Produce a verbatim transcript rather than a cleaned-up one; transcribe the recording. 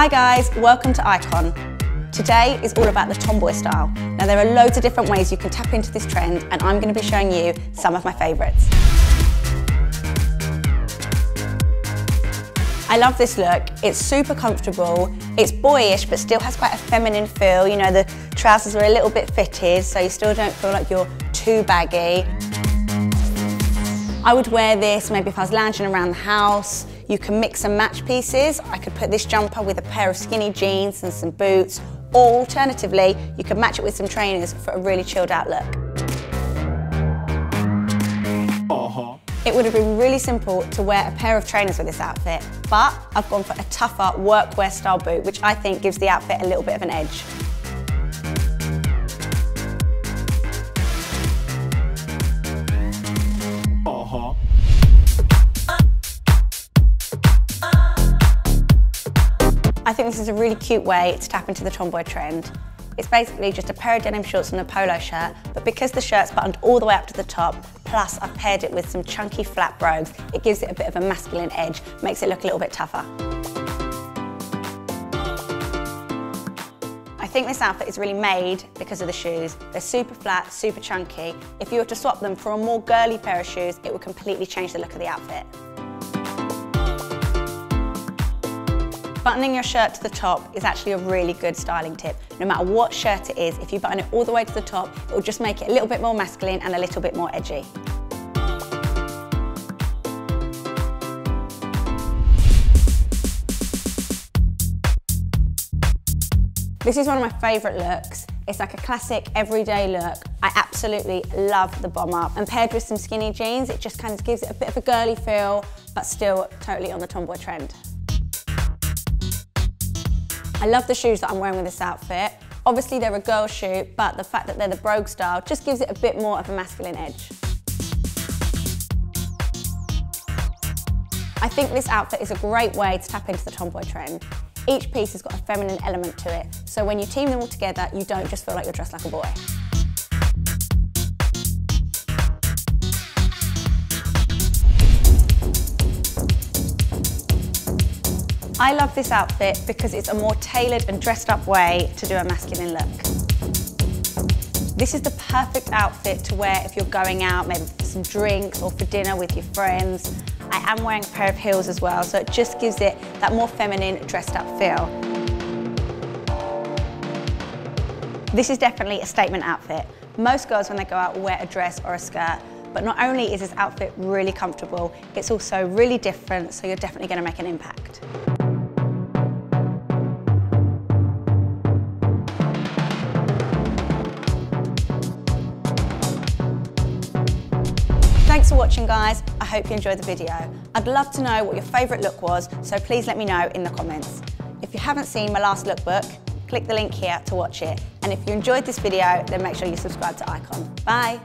Hi guys, welcome to Icon. Today is all about the tomboy style. Now there are loads of different ways you can tap into this trend and I'm going to be showing you some of my favourites. I love this look, it's super comfortable, it's boyish but still has quite a feminine feel, you know, the trousers are a little bit fitted so you still don't feel like you're too baggy. I would wear this maybe if I was lounging around the house. You can mix and match pieces. I could put this jumper with a pair of skinny jeans and some boots, or alternatively, you could match it with some trainers for a really chilled out look. Uh-huh. It would have been really simple to wear a pair of trainers with this outfit, but I've gone for a tougher workwear style boot, which I think gives the outfit a little bit of an edge. Uh-huh. I think this is a really cute way to tap into the tomboy trend. It's basically just a pair of denim shorts and a polo shirt, but because the shirt's buttoned all the way up to the top, plus I've paired it with some chunky flat brogues, it gives it a bit of a masculine edge, makes it look a little bit tougher. I think this outfit is really made because of the shoes. They're super flat, super chunky. If you were to swap them for a more girly pair of shoes, it would completely change the look of the outfit. Buttoning your shirt to the top is actually a really good styling tip. No matter what shirt it is, if you button it all the way to the top, it will just make it a little bit more masculine and a little bit more edgy. This is one of my favourite looks. It's like a classic everyday look. I absolutely love the bomb up. And paired with some skinny jeans, it just kind of gives it a bit of a girly feel, but still totally on the tomboy trend. I love the shoes that I'm wearing with this outfit. Obviously they're a girl shoe, but the fact that they're the brogue style just gives it a bit more of a masculine edge. I think this outfit is a great way to tap into the tomboy trend. Each piece has got a feminine element to it, so when you team them all together, you don't just feel like you're dressed like a boy. I love this outfit because it's a more tailored and dressed up way to do a masculine look. This is the perfect outfit to wear if you're going out, maybe for some drinks or for dinner with your friends. I am wearing a pair of heels as well, so it just gives it that more feminine, dressed up feel. This is definitely a statement outfit. Most girls when they go out wear a dress or a skirt, but not only is this outfit really comfortable, it's also really different, so you're definitely going to make an impact. Thanks for watching guys, I hope you enjoyed the video. I'd love to know what your favourite look was, so please let me know in the comments. If you haven't seen my last lookbook, click the link here to watch it. And if you enjoyed this video, then make sure you subscribe to Icon. Bye!